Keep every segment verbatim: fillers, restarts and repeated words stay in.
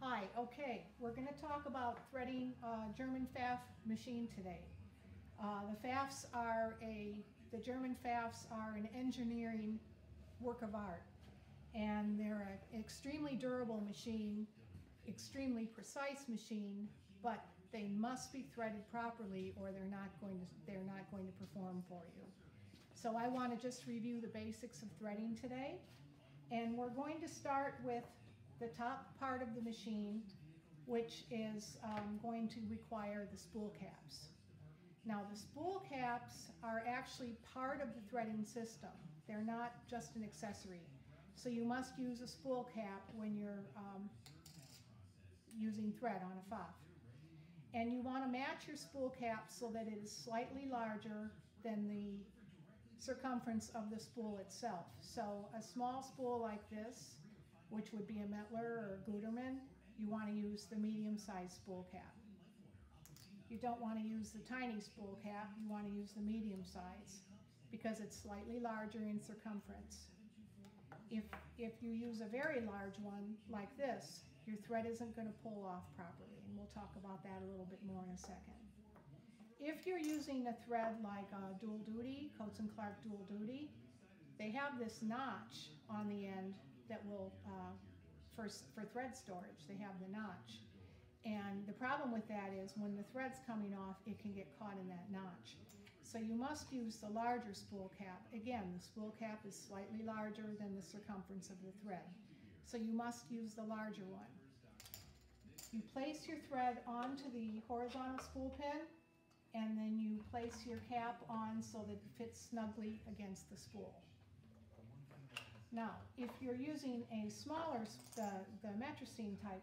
Hi, okay, we're going to talk about threading uh, German Pfaff machine today. Uh, the Pfaffs are a, the German Pfaffs are an engineering work of art, and they're an extremely durable machine, extremely precise machine, but they must be threaded properly or they're not going to, they're not going to perform for you. So I want to just review the basics of threading today, and we're going to start with the top part of the machine, which is um, going to require the spool caps. Now the spool caps are actually part of the threading system. They're not just an accessory. So you must use a spool cap when you're um, using thread on a Pfaff. And you want to match your spool cap so that it is slightly larger than the circumference of the spool itself. So a small spool like this, which would be a Mettler or a Guterman, you want to use the medium-sized spool cap. You don't want to use the tiny spool cap, you want to use the medium size because it's slightly larger in circumference. If, if you use a very large one like this, your thread isn't going to pull off properly, and we'll talk about that a little bit more in a second. If you're using a thread like a dual duty, Coats and Clark dual duty, they have this notch on the end that will, uh, for, for thread storage, they have the notch. And the problem with that is when the thread's coming off, it can get caught in that notch. So you must use the larger spool cap. Again, the spool cap is slightly larger than the circumference of the thread. So you must use the larger one. You place your thread onto the horizontal spool pin, and then you place your cap on so that it fits snugly against the spool. Now, if you're using a smaller, the, the metrosine type,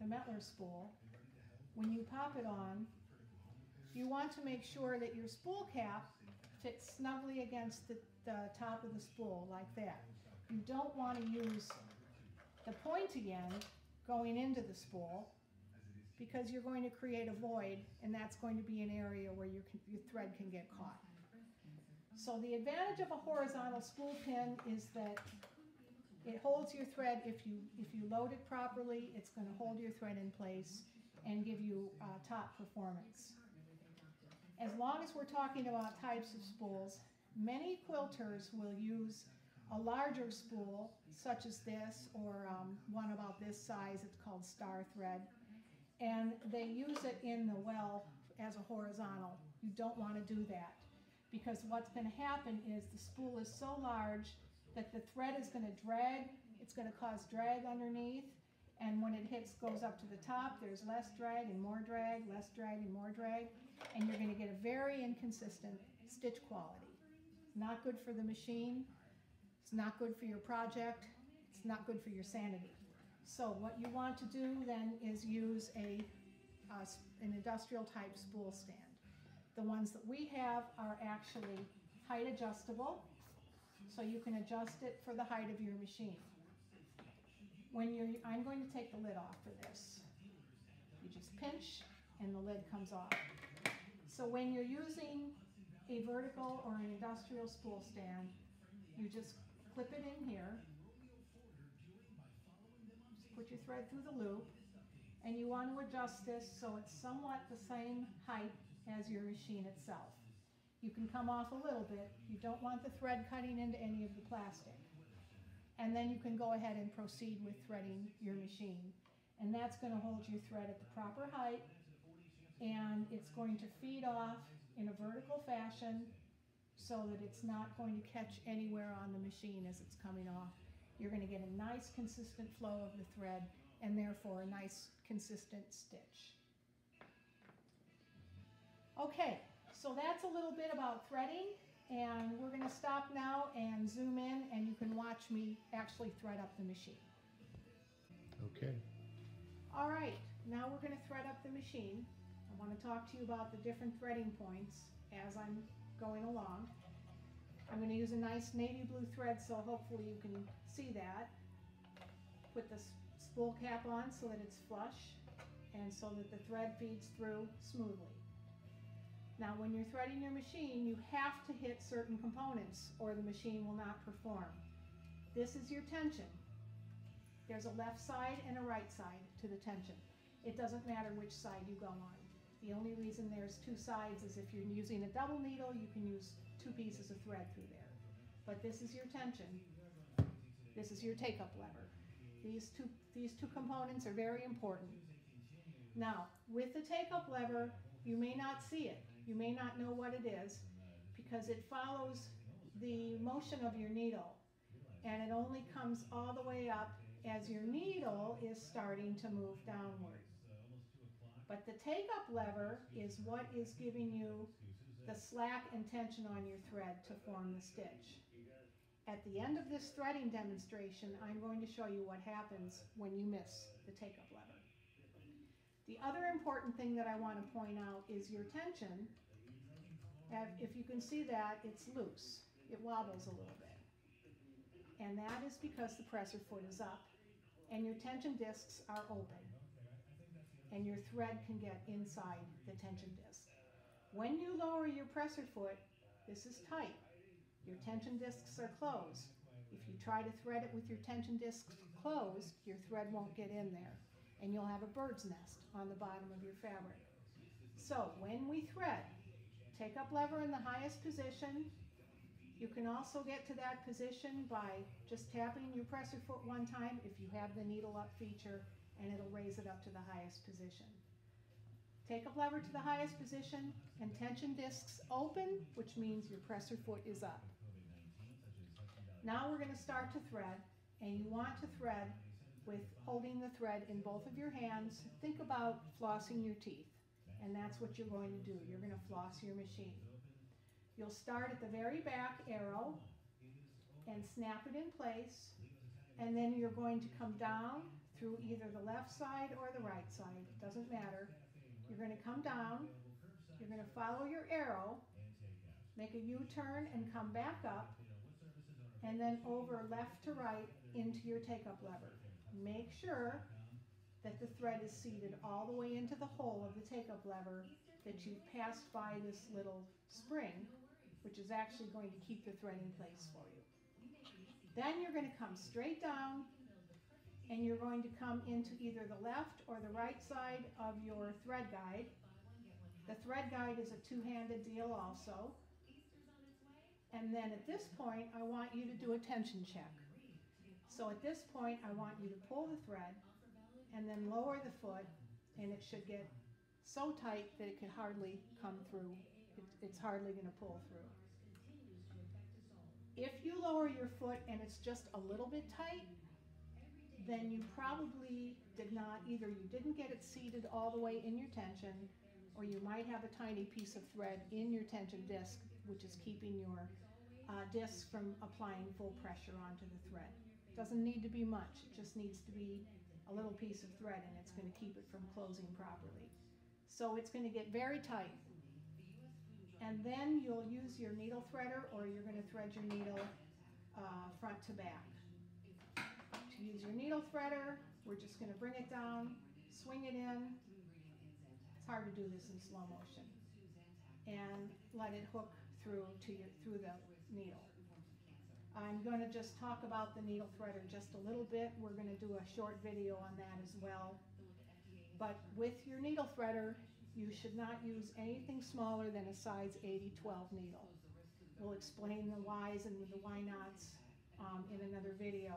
the Mettler spool, when you pop it on, you want to make sure that your spool cap fits snugly against the, the top of the spool, like that. You don't want to use the pointy end going into the spool because you're going to create a void, and that's going to be an area where your, your thread can get caught. So the advantage of a horizontal spool pin is that it holds your thread. If you, if you load it properly, it's going to hold your thread in place and give you uh, top performance. As long as we're talking about types of spools, many quilters will use a larger spool, such as this, or um, one about this size. It's called Star Thread, and they use it in the well as a horizontal. You don't want to do that, because what's going to happen is the spool is so large that the thread is going to drag, it's going to cause drag underneath, and when it hits, goes up to the top, there's less drag and more drag, less drag and more drag, and you're going to get a very inconsistent stitch quality. It's not good for the machine, it's not good for your project, it's not good for your sanity. So what you want to do then is use a, uh, an industrial type spool stand. The ones that we have are actually height adjustable, so you can adjust it for the height of your machine. When you're, I'm going to take the lid off for this. You just pinch and the lid comes off. So when you're using a vertical or an industrial spool stand, you just clip it in here, just put your thread through the loop, and you want to adjust this so it's somewhat the same height as your machine itself. You can come off a little bit. You don't want the thread cutting into any of the plastic. And then you can go ahead and proceed with threading your machine. And that's going to hold your thread at the proper height, and it's going to feed off in a vertical fashion so that it's not going to catch anywhere on the machine as it's coming off. You're going to get a nice consistent flow of the thread and therefore a nice consistent stitch. Okay, so that's a little bit about threading, and we're going to stop now and zoom in, and you can watch me actually thread up the machine. Okay. All right, now we're going to thread up the machine. I want to talk to you about the different threading points as I'm going along. I'm going to use a nice navy blue thread, so hopefully you can see that. Put the spool cap on so that it's flush and so that the thread feeds through smoothly. Now, when you're threading your machine, you have to hit certain components or the machine will not perform. This is your tension. There's a left side and a right side to the tension. It doesn't matter which side you go on. The only reason there's two sides is if you're using a double needle, you can use two pieces of thread through there. But this is your tension. This is your take-up lever. These two, these two components are very important. Now, with the take-up lever, you may not see it. You may not know what it is because it follows the motion of your needle. And it only comes all the way up as your needle is starting to move downward. But the take-up lever is what is giving you the slack and tension on your thread to form the stitch. At the end of this threading demonstration, I'm going to show you what happens when you miss the take-up lever. The other important thing that I want to point out is your tension. If you can see that, it's loose. It wobbles a little bit. And that is because the presser foot is up and your tension discs are open and your thread can get inside the tension disc. When you lower your presser foot, this is tight. Your tension discs are closed. If you try to thread it with your tension discs closed, your thread won't get in there and you'll have a bird's nest on the bottom of your fabric. So when we thread, take up lever in the highest position. You can also get to that position by just tapping your presser foot one time if you have the needle up feature, and it'll raise it up to the highest position. Take up lever to the highest position and tension discs open, which means your presser foot is up. Now we're going to start to thread, and you want to thread with holding the thread in both of your hands. Think about flossing your teeth, and that's what you're going to do. You're going to floss your machine. You'll start at the very back arrow and snap it in place, and then you're going to come down through either the left side or the right side, it doesn't matter. You're going to come down, you're going to follow your arrow, make a U-turn and come back up, and then over left to right into your take-up lever. Make sure that the thread is seated all the way into the hole of the take-up lever, that you passed by this little spring, which is actually going to keep the thread in place for you. Then you're going to come straight down, and you're going to come into either the left or the right side of your thread guide. The thread guide is a two-handed deal also. And then at this point, I want you to do a tension check. So at this point, I want you to pull the thread and then lower the foot, and it should get so tight that it could hardly come through. It, it's hardly going to pull through. If you lower your foot and it's just a little bit tight, then you probably did not, either you didn't get it seated all the way in your tension, or you might have a tiny piece of thread in your tension disc, which is keeping your uh, disc from applying full pressure onto the thread. It doesn't need to be much, it just needs to be a little piece of thread, and it's going to keep it from closing properly. So it's going to get very tight. And then you'll use your needle threader, or you're going to thread your needle uh, front to back. To use your needle threader, we're just going to bring it down, swing it in. It's hard to do this in slow motion. And let it hook through, to your, through the needle. I'm going to just talk about the needle threader just a little bit. We're going to do a short video on that as well. But with your needle threader, you should not use anything smaller than a size eighty twelve needle. We'll explain the whys and the why nots um, in another video,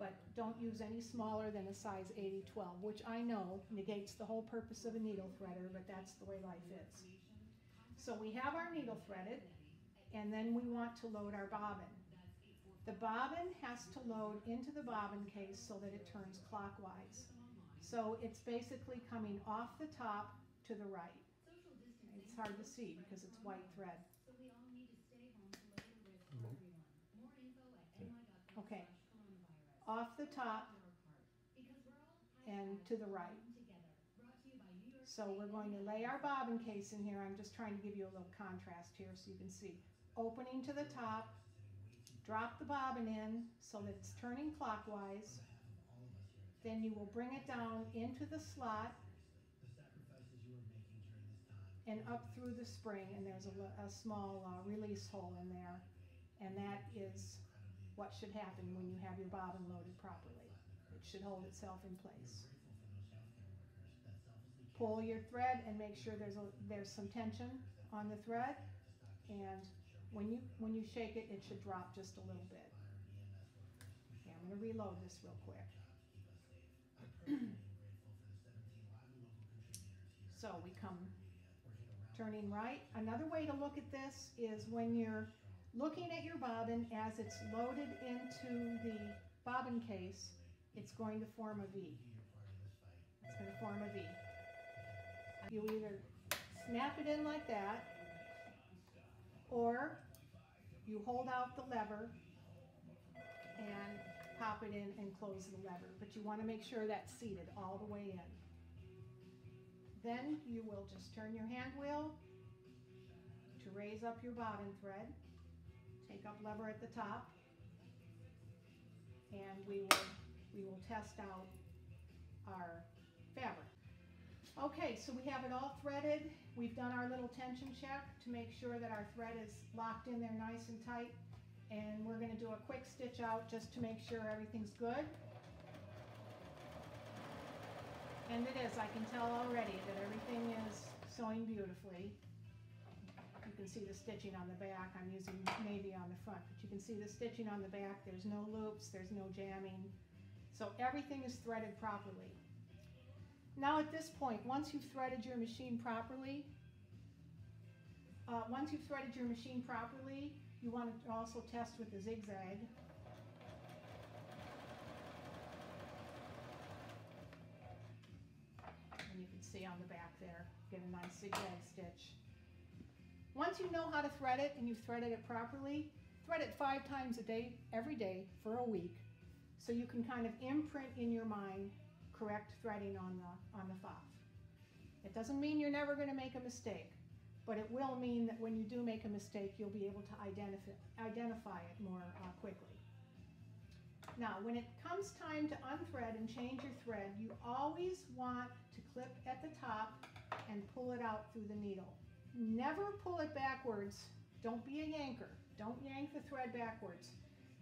but don't use any smaller than a size eighty twelve, which I know negates the whole purpose of a needle threader, but that's the way life is. So we have our needle threaded, and then we want to load our bobbin. The bobbin has to load into the bobbin case so that it turns clockwise. So it's basically coming off the top to the right. It's hard to see because it's white thread. Okay, off the top and to the right. So we're going to lay our bobbin case in here. I'm just trying to give you a little contrast here so you can see. Opening to the top. Drop the bobbin in so that it's turning clockwise. Then you will bring it down into the slot and up through the spring, and there's a, a small uh, release hole in there, and that is what should happen when you have your bobbin loaded properly. It should hold itself in place. Pull your thread and make sure there's, a, there's some tension on the thread, and when you, when you shake it, it should drop just a little bit. Okay, I'm going to reload this real quick. So we come turning right. Another way to look at this is when you're looking at your bobbin as it's loaded into the bobbin case, it's going to form a V. It's going to form a V. You either snap it in like that, or you hold out the lever and pop it in and close the lever. But you want to make sure that's seated all the way in. Then you will just turn your hand wheel to raise up your bobbin thread. Take up lever at the top, and we will, we will test out our fabric. Okay, so we have it all threaded. We've done our little tension check to make sure that our thread is locked in there nice and tight. And we're going to do a quick stitch out just to make sure everything's good. And it is. I can tell already that everything is sewing beautifully. You can see the stitching on the back. I'm using navy on the front, but you can see the stitching on the back. There's no loops, there's no jamming. So everything is threaded properly. Now at this point, once you've threaded your machine properly, uh, once you've threaded your machine properly, you want to also test with the zigzag. And you can see on the back there, get a nice zigzag stitch. Once you know how to thread it and you've threaded it properly, thread it five times a day, every day, for a week, so you can kind of imprint in your mind correct threading on the, on the Pfaff. It doesn't mean you're never going to make a mistake, but it will mean that when you do make a mistake, you'll be able to identify, identify it more uh, quickly. Now, when it comes time to unthread and change your thread, you always want to clip at the top and pull it out through the needle. Never pull it backwards. Don't be a yanker. Don't yank the thread backwards,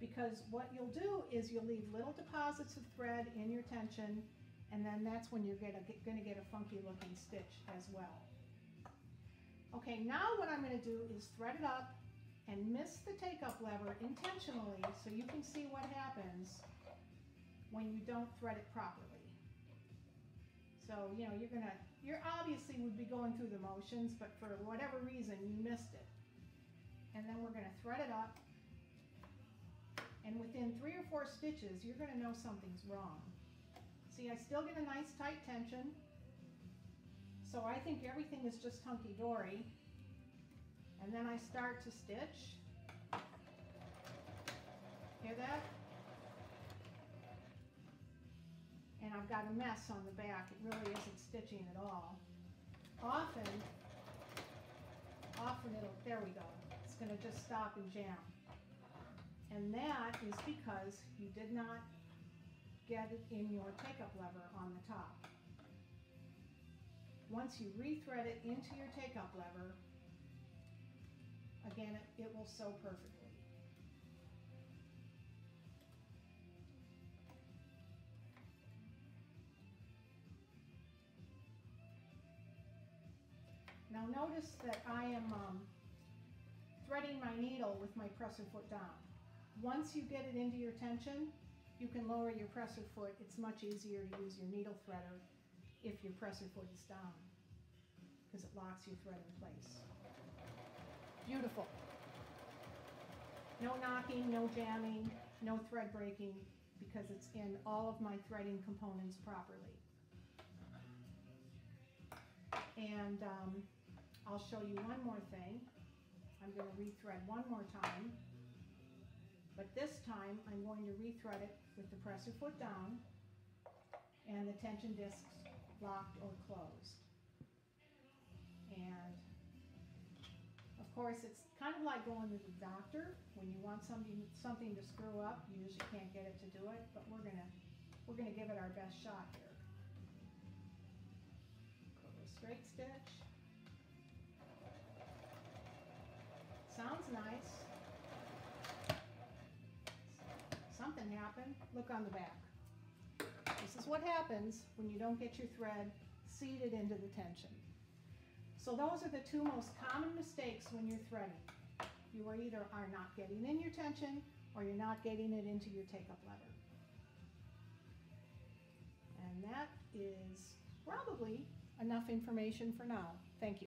because what you'll do is you'll leave little deposits of thread in your tension, and then that's when you're gonna get, gonna get a funky looking stitch as well. Okay, now what I'm gonna do is thread it up and miss the take-up lever intentionally so you can see what happens when you don't thread it properly. So, you know, you're gonna, you're obviously would be going through the motions, but for whatever reason, you missed it. And then we're gonna thread it up, and within three or four stitches, you're gonna know something's wrong. See, I still get a nice tight tension. So I think everything is just hunky-dory. And then I start to stitch. Hear that? And I've got a mess on the back. It really isn't stitching at all. Often, often it'll, there we go. It's gonna just stop and jam. And that is because you did not get it in your take-up lever on the top. Once you rethread it into your take-up lever, again, it, it will sew perfectly. Now notice that I am um, threading my needle with my presser foot down. Once you get it into your tension, you can lower your presser foot. It's much easier to use your needle threader if your presser foot is down, because it locks your thread in place. Beautiful. No knocking, no jamming, no thread breaking, because it's in all of my threading components properly. And um, I'll show you one more thing. I'm going to rethread one more time, but this time I'm going to rethread it with the presser foot down and the tension discs locked or closed. And of course, it's kind of like going to the doctor. When you want something something to screw up, you usually can't get it to do it, but we're gonna we're gonna give it our best shot here. Straight stitch. Sounds nice. Something happened. Look on the back. This is what happens when you don't get your thread seated into the tension. So those are the two most common mistakes when you're threading. You are either are not getting in your tension or you're not getting it into your take-up letter. And that is probably enough information for now. Thank you.